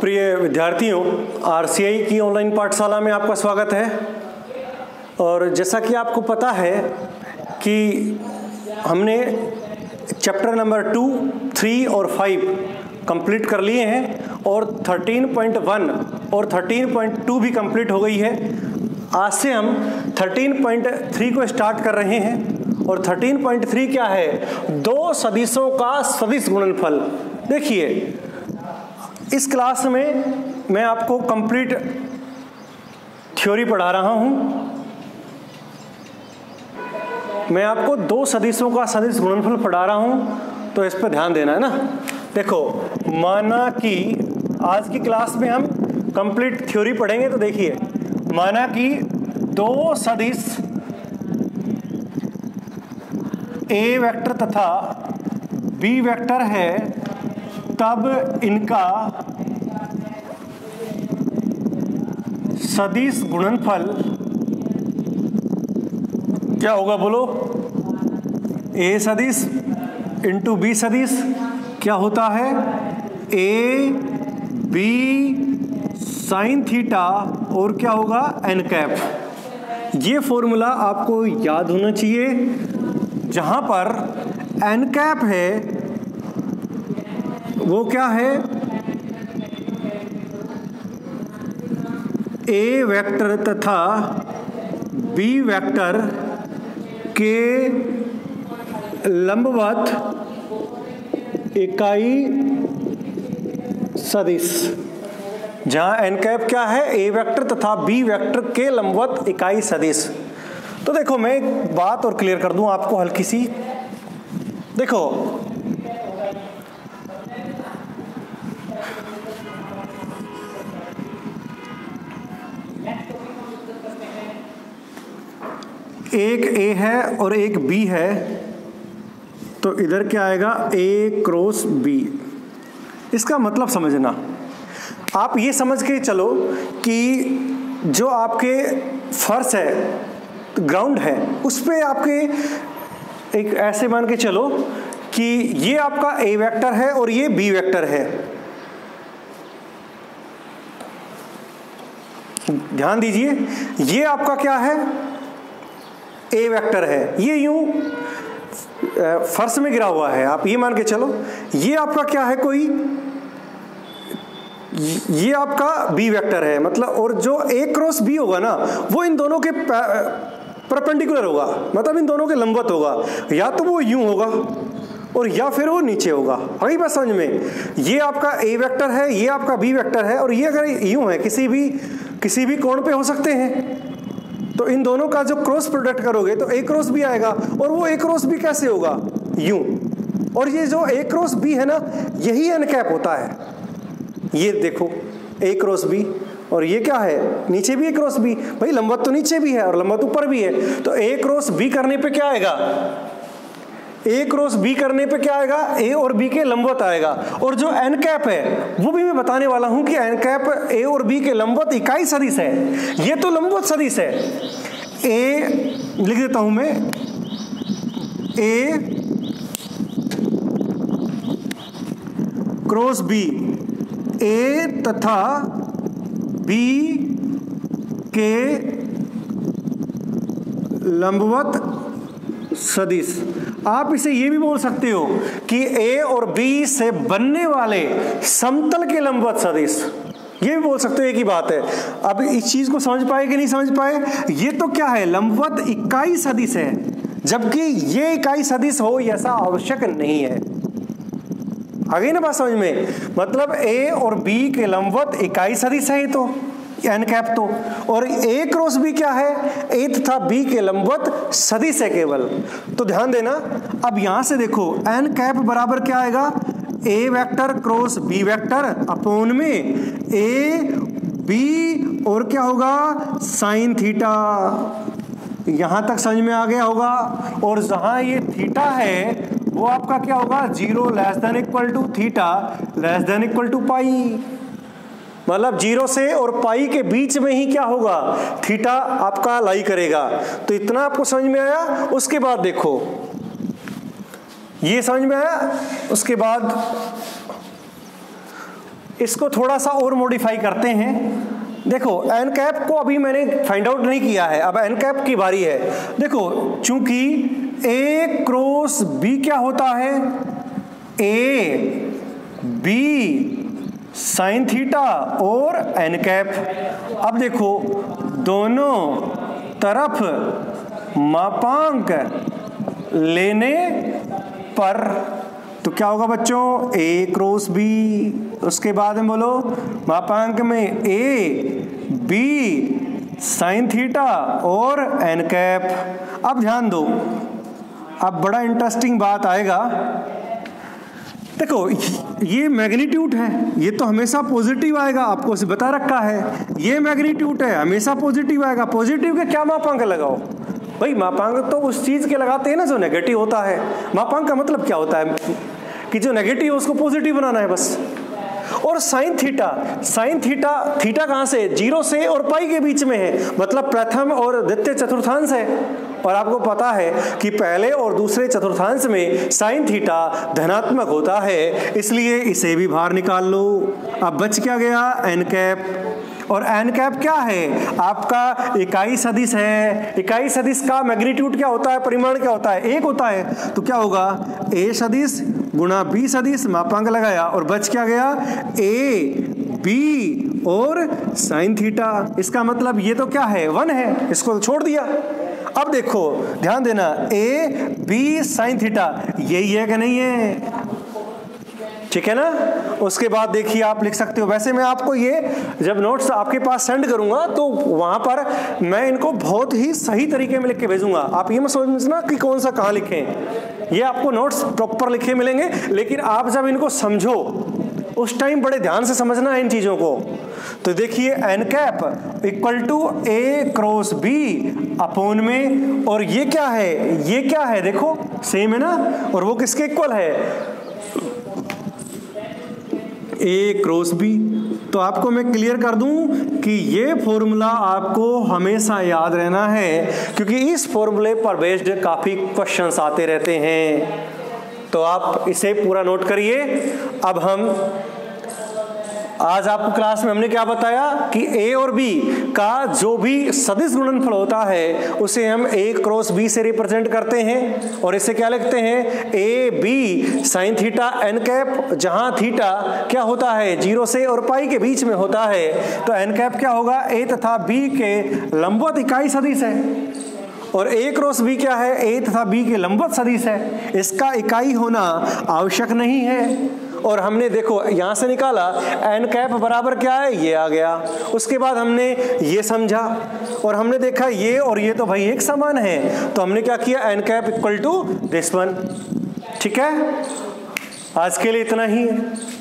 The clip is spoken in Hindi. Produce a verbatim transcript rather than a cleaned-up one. प्रिय विद्यार्थियों, आरसीआई की ऑनलाइन पाठशाला में आपका स्वागत है। और जैसा कि आपको पता है कि हमने चैप्टर नंबर टू थ्री और फाइव कंप्लीट कर लिए हैं और थर्टीन पॉइंट वन और थर्टीन पॉइंट टू भी कंप्लीट हो गई है। आज से हम थर्टीन पॉइंट थ्री को स्टार्ट कर रहे हैं और थर्टीन पॉइंट थ्री क्या है? दो सदिशों का सदिश गुणनफल। देखिए, इस क्लास में मैं आपको कंप्लीट थ्योरी पढ़ा रहा हूं, मैं आपको दो सदिशों का सदिश गुणनफल पढ़ा रहा हूं, तो इस पर ध्यान देना है ना। देखो, माना कि आज की क्लास में हम कंप्लीट थ्योरी पढ़ेंगे, तो देखिए माना कि दो सदिश ए वेक्टर तथा बी वेक्टर है, तब इनका सदिश गुणनफल क्या होगा? बोलो। ए सदिश इंटू बी सदिश क्या होता है? ए बी साइन थीटा और क्या होगा? N cap. ये फॉर्मूला आपको याद होना चाहिए। जहाँ पर एन कैप है वो क्या है? ए वेक्टर तथा बी वेक्टर के लंबवत इकाई सदिश। जहाँ एन कैप क्या है? ए वेक्टर तथा बी वेक्टर के लंबवत इकाई सदिश। तो देखो, मैं एक बात और क्लियर कर दूं आपको हल्की सी। देखो, एक ए है और एक बी है, तो इधर क्या आएगा? A cross B. इसका मतलब समझना, आप ये समझ के चलो कि जो आपके फर्श है, ग्राउंड है, उस पर आपके एक ऐसे मान के चलो कि ये आपका ए वेक्टर है और ये बी वेक्टर है। ध्यान दीजिए, ये आपका क्या है? ए वेक्टर है, ये यूं फर्श में गिरा हुआ है, आप ये मान के चलो। ये आपका क्या है? कोई, ये आपका बी वेक्टर है, मतलब। और जो ए क्रॉस बी होगा ना, वो इन दोनों के परपेंडिकुलर होगा, मतलब इन दोनों के लंबवत होगा। या तो वो यूं होगा और या फिर वो नीचे होगा। अभी बस समझ में, ये आपका ए वेक्टर है, ये आपका बी वेक्टर है, और ये अगर यूं है, किसी भी किसी भी कोण पे हो सकते हैं, तो इन दोनों का जो क्रॉस प्रोडक्ट करोगे तो ए क्रॉस बी आएगा। और वो ए क्रॉस बी कैसे होगा? यूं। और ये जो ए क्रॉस बी है ना, यही एन कैप होता है। ये देखो, ए क्रॉस बी, और ये क्या है? नीचे भी ए क्रॉस बी। भाई लंबवत तो नीचे भी है और लंबवत ऊपर भी है, तो ए क्रॉस बी करने पे क्या आएगा? ए क्रॉस बी करने पे क्या आएगा? ए और बी के लंबवत आएगा। और जो एन कैप है, वो भी मैं बताने वाला हूं कि एन कैप ए और बी के लंबवत इकाई सदिश है। ये तो लंबवत सदिश है। ए लिख देता हूं मैं, ए क्रॉस बी, ए तथा बी के लंबवत सदिश। आप इसे ये भी बोल सकते हो कि ए और बी से बनने वाले समतल के लंबवत सदिश, ये भी बोल सकते हो। एक ही बात है। अब इस चीज को समझ पाए कि नहीं समझ पाए? ये तो क्या है? लंबवत इकाई सदिश है, जबकि ये इकाई सदिश हो ऐसा आवश्यक नहीं है। आ गई ना बात समझ में? मतलब ए और बी के लंबवत इकाई सदिश है, तो एन कैप तो। और ए क्रॉस बी क्या है? ए तथा बी के लंबवत सदिश है केवल। तो ध्यान देना, अब यहां से देखो, एन कैप बराबर क्या आएगा? A vector cross B vector upon में ए बी और क्या होगा? Sine theta. यहां तक समझ में आ गया होगा। और जहां ये थीटा है, वो आपका क्या होगा? Zero less than equal to theta less than equal to pi. मतलब जीरो से और पाई के बीच में ही क्या होगा? थीटा आपका लाई करेगा। तो इतना आपको समझ में आया। उसके बाद देखो, ये समझ में आया। उसके बाद इसको थोड़ा सा और मॉडिफाई करते हैं। देखो एन कैप को अभी मैंने फाइंड आउट नहीं किया है, अब एन कैप की बारी है। देखो चूंकि ए क्रॉस बी क्या होता है, ए बी साइन थीटा और एन कैप। अब देखो दोनों तरफ मापांक लेने पर तो क्या होगा बच्चों, a क्रॉस b, उसके बाद में बोलो मापांक में a b साइन थीटा और एन कैप। अब ध्यान दो, अब बड़ा इंटरेस्टिंग बात आएगा। देखो ये मैग्नीट्यूड है, ये तो हमेशा पॉजिटिव आएगा, आपको उसे बता रखा है। ये मैग्नीट्यूड है, हमेशा पॉजिटिव आएगा। पॉजिटिव के क्या मापांक लगाओ भाई, मापांक तो उस चीज़ के लगाते हैं ना जो नेगेटिव होता है। मापांक का मतलब क्या होता है कि जो नेगेटिव है उसको पॉजिटिव बनाना है बस। और sine theta, sine theta theta कहाँ से, जीरो से और पाई के बीच में है, मतलब प्रथम और द्वितीय चतुर्थांश है। और आपको पता है कि पहले और दूसरे चतुर्थांश में साइन थीटा धनात्मक होता है, इसलिए इसे भी बाहर निकाल लो। अब बच क्या गया, एन कैप। और एन कैप क्या है, आपका इकाई सदिश है। इकाई सदिश का मैग्नीट्यूड क्या होता है, परिमाण क्या होता है, एक होता है। तो क्या होगा, ए सदिश गुणा बी सदिश, मापांक लगाया और बच क्या गया, ए बी और साइन थीटा। इसका मतलब ये तो क्या है, वन है, इसको छोड़ दिया। अब देखो ध्यान देना, ए बी साइन थीटा यही है कि नहीं है, ठीक है ना। उसके बाद देखिए आप लिख सकते हो, वैसे मैं आपको ये जब नोट्स आपके पास सेंड करूंगा तो वहां पर मैं इनको बहुत ही सही तरीके में लिख के भेजूंगा। आप ये मत समझना कि कौन सा कहाँ लिखें, ये आपको नोट्स प्रॉपर लिखे मिलेंगे, लेकिन आप जब इनको समझो उस टाइम बड़े ध्यान से समझना है इन चीजों को। तो देखिए N cap equal to A cross B upon में, और ये क्या है, ये क्या है, देखो सेम है ना, और वो किसके इक्वल है, ए क्रॉस बी। तो आपको मैं क्लियर कर दूं कि ये फॉर्मूला आपको हमेशा याद रहना है, क्योंकि इस फॉर्मूले पर बेस्ड काफी क्वेश्चंस आते रहते हैं। तो आप इसे पूरा नोट करिए। अब हम आज आपको क्लास में हमने क्या बताया कि ए और बी का जो भी सदिश गुणनफल होता है उसे हम ए क्रॉस बी से रिप्रेजेंट करते हैं, और इसे क्या लिखते हैं, A B sine theta N cap, जहां थीटा क्या होता है, जीरो से और पाई के बीच में होता है। तो एन कैप क्या होगा, ए तथा बी के लंबवत इकाई सदिश है, और ए क्रॉस बी क्या है, ए तथा बी के लंबवत सदिश है, इसका इकाई होना आवश्यक नहीं है। और हमने देखो यहाँ से निकाला एन कैप बराबर क्या है, ये आ गया। उसके बाद हमने ये समझा और हमने देखा ये और ये तो भाई एक समान है, तो हमने क्या किया, N cap equal to this one. ठीक है, आज के लिए इतना ही है।